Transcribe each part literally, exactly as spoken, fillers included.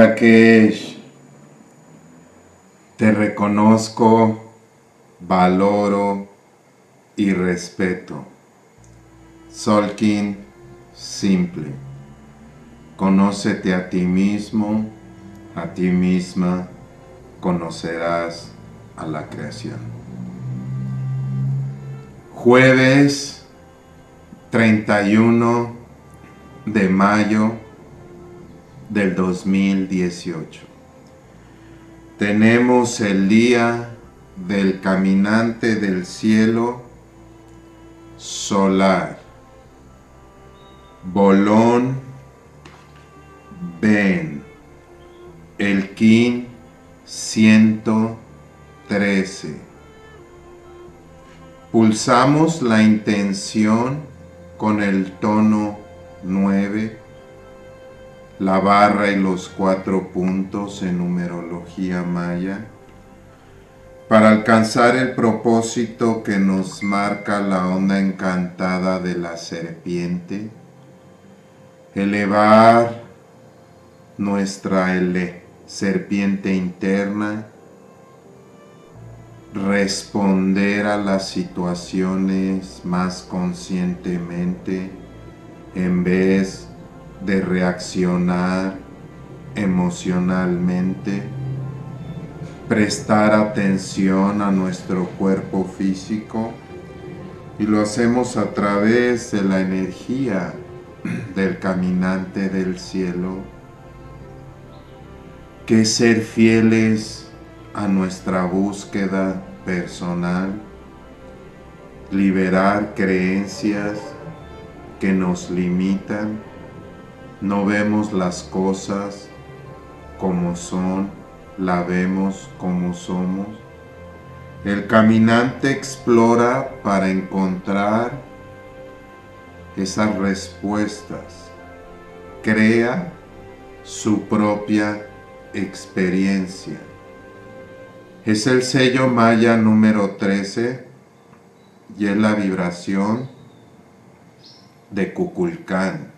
Marrakesh, te reconozco, valoro y respeto. Solkin Simple. Conócete a ti mismo, a ti misma, conocerás a la creación. Jueves treinta y uno de mayo del dos mil dieciocho. Tenemos el día del caminante del cielo solar, Bolón Ben, el Kin ciento trece. Pulsamos la intención con el tono nueve, la barra y los cuatro puntos en numerología maya, para alcanzar el propósito que nos marca la onda encantada de la serpiente, elevar nuestra ele, serpiente interna, responder a las situaciones más conscientemente en vez de reaccionar emocionalmente, prestar atención a nuestro cuerpo físico, y lo hacemos a través de la energía del caminante del cielo, que ser fieles a nuestra búsqueda personal, liberar creencias que nos limitan, no vemos las cosas como son, la vemos como somos. El caminante explora para encontrar esas respuestas, crea su propia experiencia. Es el sello maya número trece y es la vibración de Cuculcán,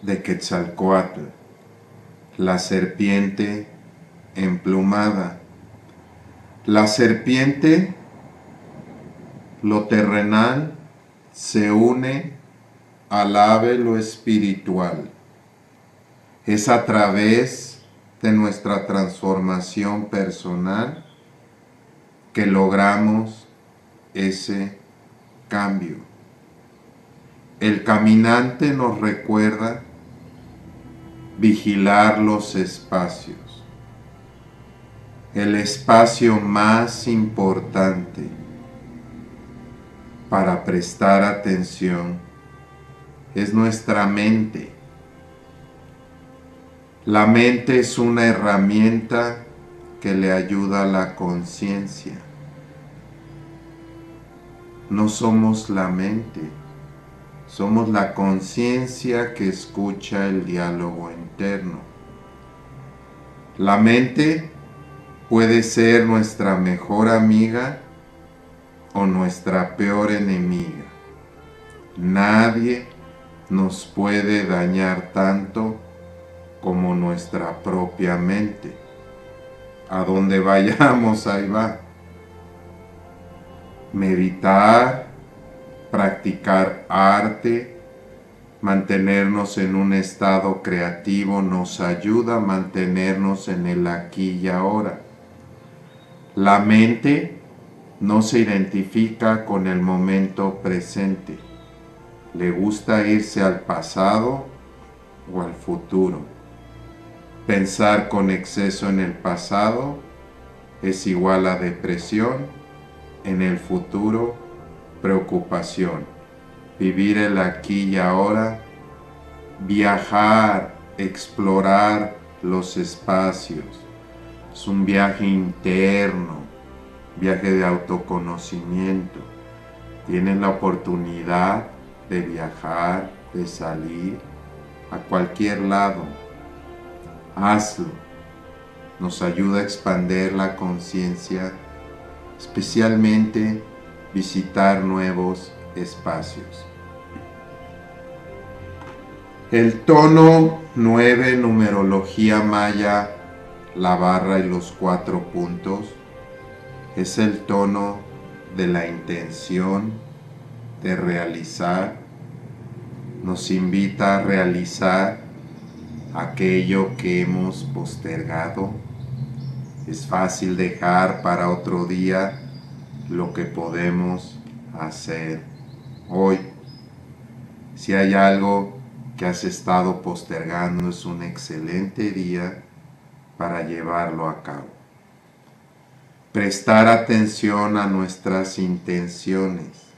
de Quetzalcóatl, la serpiente emplumada. La serpiente, lo terrenal, se une al ave, lo espiritual. Es a través de nuestra transformación personal que logramos ese cambio. El caminante nos recuerda vigilar los espacios. El espacio más importante para prestar atención es nuestra mente. La mente es una herramienta que le ayuda a la conciencia. No somos la mente, somos la conciencia que escucha el diálogo interno. La mente puede ser nuestra mejor amiga o nuestra peor enemiga. Nadie nos puede dañar tanto como nuestra propia mente. A donde vayamos, ahí va. Meditar, practicar arte, mantenernos en un estado creativo nos ayuda a mantenernos en el aquí y ahora. La mente no se identifica con el momento presente. Le gusta irse al pasado o al futuro. Pensar con exceso en el pasado es igual a depresión. En el futuro, preocupación. Vivir el aquí y ahora, viajar, explorar los espacios. Es un viaje interno, viaje de autoconocimiento. Tienes la oportunidad de viajar, de salir a cualquier lado. Hazlo. Nos ayuda a expandir la conciencia, especialmente visitar nuevos espacios. El tono nueve, numerología maya, la barra y los cuatro puntos, es el tono de la intención de realizar. Nos invita a realizar aquello que hemos postergado. Es fácil dejar para otro día lo que podemos hacer hoy. Si hay algo que has estado postergando, es un excelente día para llevarlo a cabo. Prestar atención a nuestras intenciones.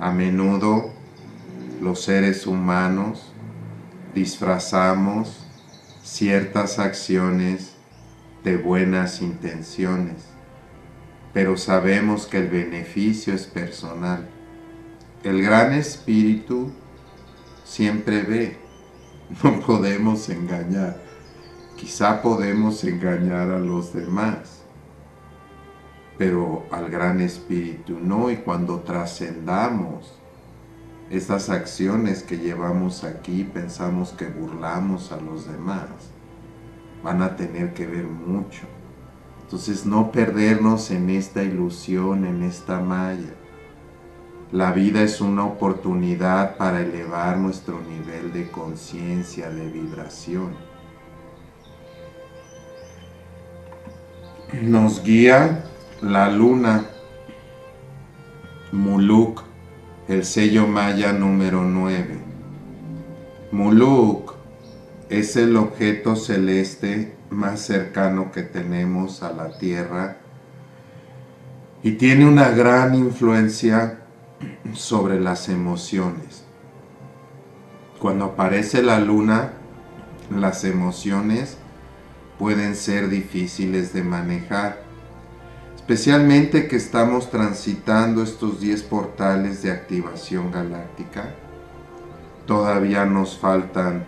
A menudo los seres humanos disfrazamos ciertas acciones de buenas intenciones, pero sabemos que el beneficio es personal. El Gran Espíritu siempre ve, no podemos engañar. Quizá podemos engañar a los demás, pero al Gran Espíritu no. Y cuando trascendamos estas acciones que llevamos aquí, pensamos que burlamos a los demás, van a tener que ver mucho. Entonces, no perdernos en esta ilusión, en esta malla. La vida es una oportunidad para elevar nuestro nivel de conciencia, de vibración. Nos guía la luna, Muluk, el sello maya número nueve. Muluk es el objeto celeste más cercano que tenemos a la Tierra y tiene una gran influencia sobre las emociones. Cuando aparece la luna, las emociones pueden ser difíciles de manejar, especialmente que estamos transitando estos diez portales de activación galáctica. Todavía nos faltan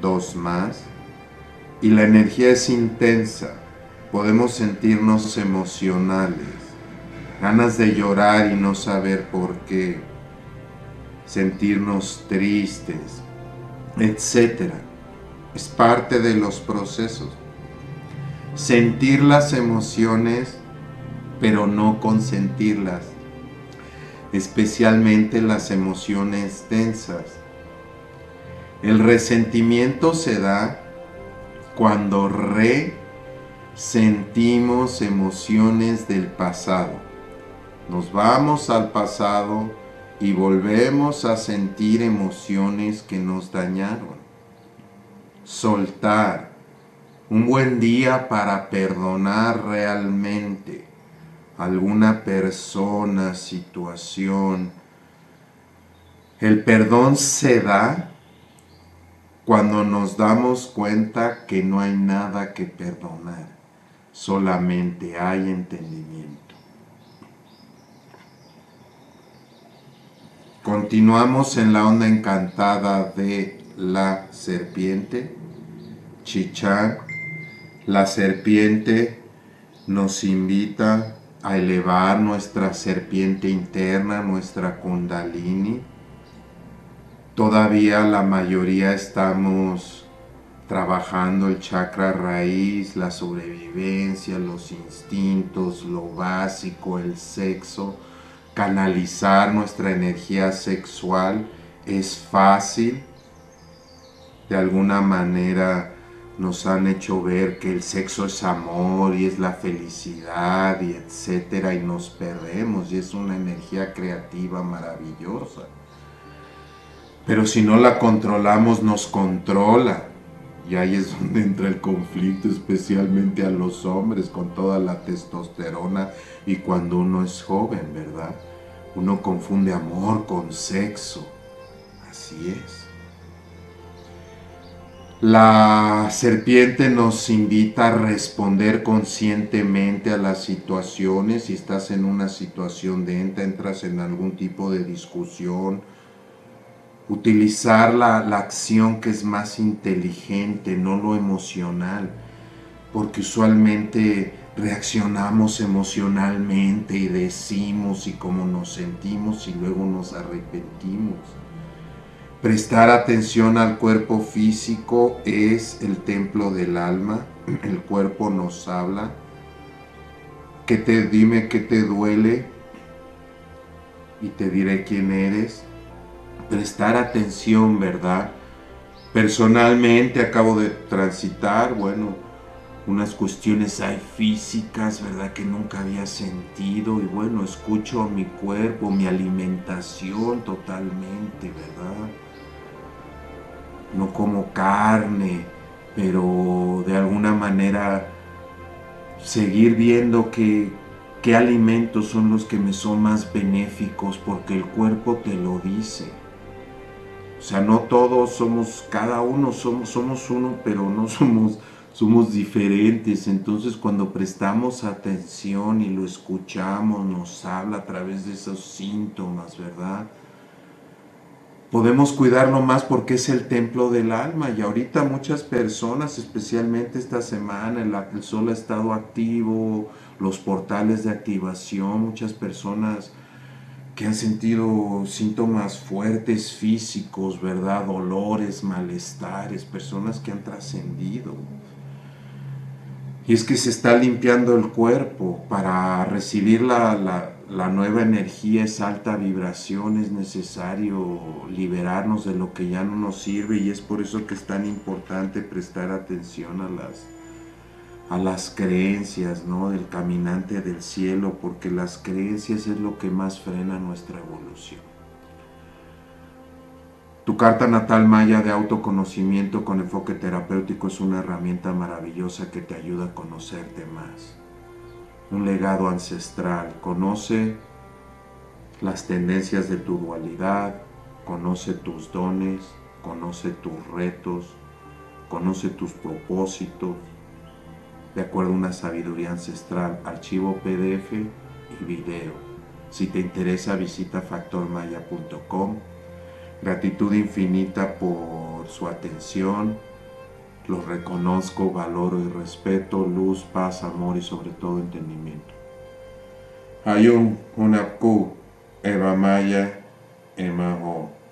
dos más y la energía es intensa. Podemos sentirnos emocionales, ganas de llorar y no saber por qué, sentirnos tristes, etcétera. Es parte de los procesos. Sentir las emociones, pero no consentirlas, especialmente las emociones tensas. El resentimiento se da cuando resentimos emociones del pasado. Nos vamos al pasado y volvemos a sentir emociones que nos dañaron. Soltar. Un buen día para perdonar realmente alguna persona, situación. El perdón se da cuando nos damos cuenta que no hay nada que perdonar, solamente hay entendimiento. Continuamos en la onda encantada de la serpiente, Chichán. La serpiente nos invita a elevar nuestra serpiente interna, nuestra Kundalini. Todavía la mayoría estamos trabajando el chakra raíz, la sobrevivencia, los instintos, lo básico, el sexo. Canalizar nuestra energía sexual es fácil. De alguna manera nos han hecho ver que el sexo es amor y es la felicidad y etcétera, y nos perdemos, y es una energía creativa maravillosa. Pero si no la controlamos, nos controla. Y ahí es donde entra el conflicto, especialmente a los hombres, con toda la testosterona. Y cuando uno es joven, ¿verdad? Uno confunde amor con sexo. Así es. La serpiente nos invita a responder conscientemente a las situaciones. Si estás en una situación densa, entras en algún tipo de discusión, utilizar la, la acción que es más inteligente, no lo emocional, porque usualmente reaccionamos emocionalmente y decimos y como nos sentimos y luego nos arrepentimos. Prestar atención al cuerpo físico es el templo del alma. El cuerpo nos habla. Que te, dime qué te duele y te diré quién eres. Prestar atención, ¿verdad? Personalmente acabo de transitar, bueno, unas cuestiones hay físicas, ¿verdad? Que nunca había sentido. Y bueno, escucho mi cuerpo, mi alimentación totalmente, ¿verdad? No como carne, pero de alguna manera seguir viendo que, qué alimentos son los que me son más benéficos, porque el cuerpo te lo dice. O sea, no todos somos, cada uno somos, somos uno, pero no somos... Somos diferentes. Entonces cuando prestamos atención y lo escuchamos, nos habla a través de esos síntomas, ¿verdad? Podemos cuidarlo más porque es el templo del alma. Y ahorita muchas personas, especialmente esta semana, el, el sol ha estado activo, los portales de activación, muchas personas que han sentido síntomas fuertes físicos, ¿verdad? Dolores, malestares, personas que han trascendido. Y es que se está limpiando el cuerpo para recibir la, la, la nueva energía, esa alta vibración. Es necesario liberarnos de lo que ya no nos sirve, y es por eso que es tan importante prestar atención a las, a las creencias, ¿no? Del caminante del cielo, porque las creencias es lo que más frena nuestra evolución. Tu carta natal maya de autoconocimiento con enfoque terapéutico es una herramienta maravillosa que te ayuda a conocerte más. Un legado ancestral. Conoce las tendencias de tu dualidad, conoce tus dones, conoce tus retos, conoce tus propósitos. De acuerdo a una sabiduría ancestral, archivo P D F y video. Si te interesa, visita factor maya punto com. Gratitud infinita por su atención, los reconozco, valoro y respeto, luz, paz, amor y sobre todo entendimiento. Hayunapku Eva Maya Emaho.